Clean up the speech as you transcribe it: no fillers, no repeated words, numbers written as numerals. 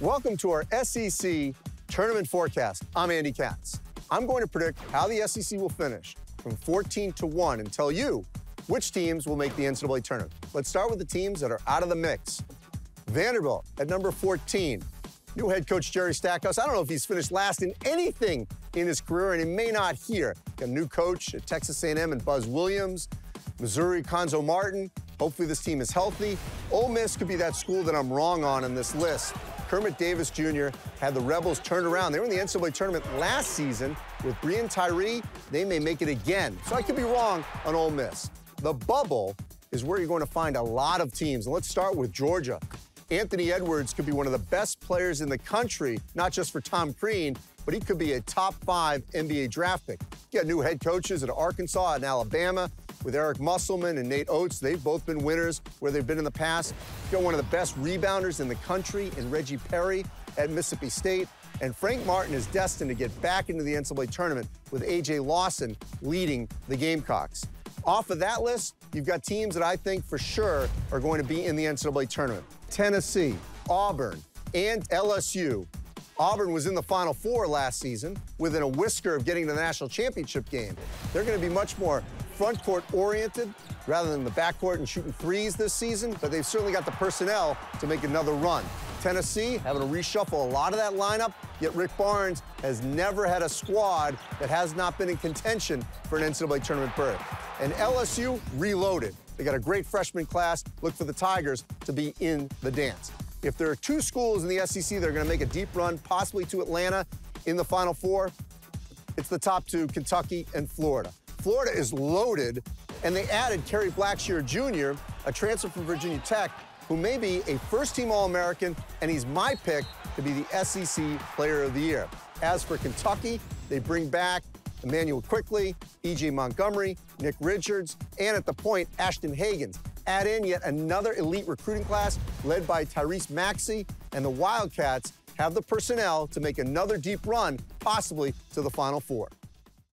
Welcome to our SEC Tournament Forecast. I'm Andy Katz. I'm going to predict how the SEC will finish from 14-1 and tell you which teams will make the NCAA Tournament. Let's start with the teams that are out of the mix. Vanderbilt at number 14. New head coach Jerry Stackhouse. I don't know if he's finished last in anything in his career, and he may not here. Got a new coach at Texas A&M and Buzz Williams. Missouri, Conzo Martin. Hopefully this team is healthy. Ole Miss could be that school that I'm wrong on this list. Kermit Davis Jr. had the Rebels turned around. They were in the NCAA tournament last season with Brian Tyree. They may make it again. So I could be wrong on Ole Miss. The bubble is where you're going to find a lot of teams. And let's start with Georgia. Anthony Edwards could be one of the best players in the country, not just for Tom Crean, but he could be a top-5 NBA draft pick. You got new head coaches at Arkansas and Alabama with Eric Musselman and Nate Oates. They've both been winners where they've been in the past. You got one of the best rebounders in the country in Reggie Perry at Mississippi State. And Frank Martin is destined to get back into the NCAA tournament with A.J. Lawson leading the Gamecocks. Off of that list, you've got teams that I think for sure are going to be in the NCAA tournament. Tennessee, Auburn, and LSU. Auburn was in the Final Four last season within a whisker of getting to the national championship game. They're going to be much more front court oriented rather than the backcourt and shooting threes this season, but they've certainly got the personnel to make another run. Tennessee having to reshuffle a lot of that lineup, yet Rick Barnes has never had a squad that has not been in contention for an NCAA tournament berth. And LSU reloaded. They got a great freshman class. Look for the Tigers to be in the dance. If there are two schools in the SEC that are going to make a deep run, possibly to Atlanta in the Final Four, it's the top two, Kentucky and Florida. Florida is loaded, and they added Kerry Blackshear Jr., a transfer from Virginia Tech, who may be a first-team All-American, and he's my pick to be the SEC Player of the Year. As for Kentucky, they bring back Emmanuel Quickly, E.J. Montgomery, Nick Richards, and at the point, Ashton Hagans. Add in yet another elite recruiting class led by Tyrese Maxey, and the Wildcats have the personnel to make another deep run, possibly to the Final Four.